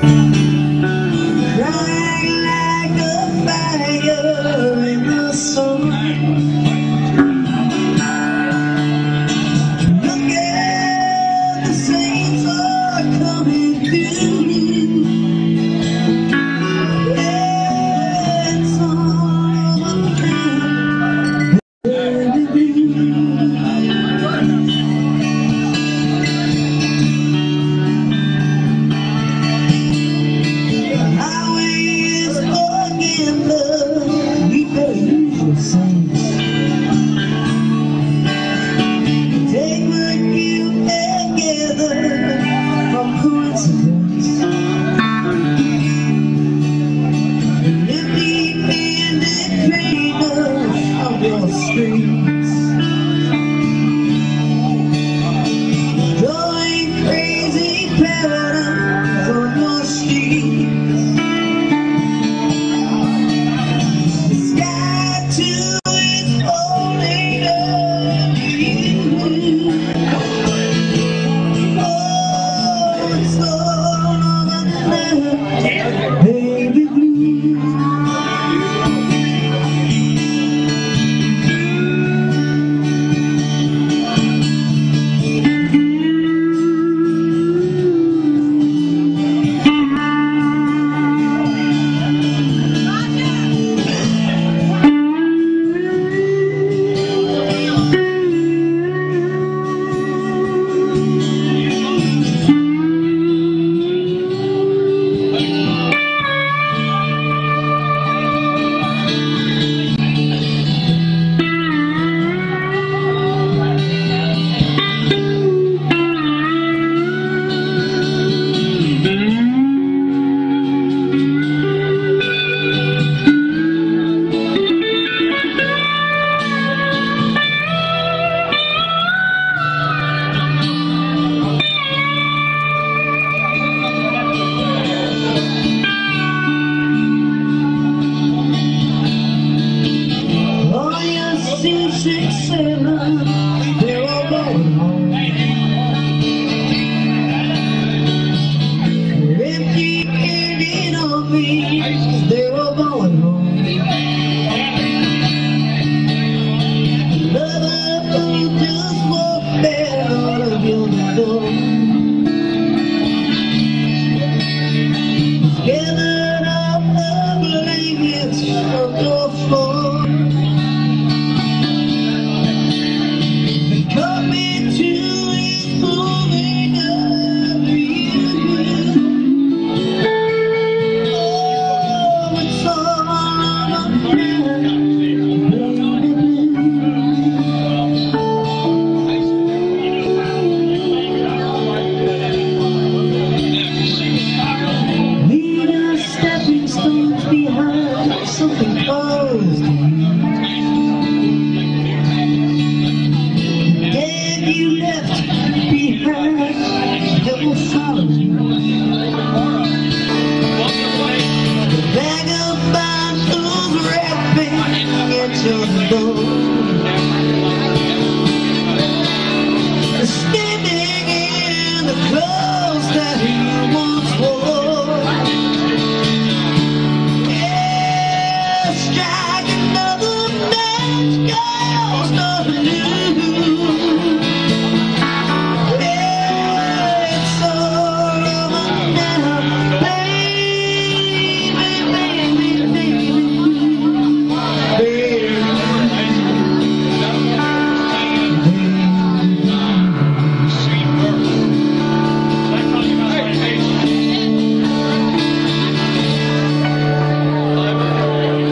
6, 7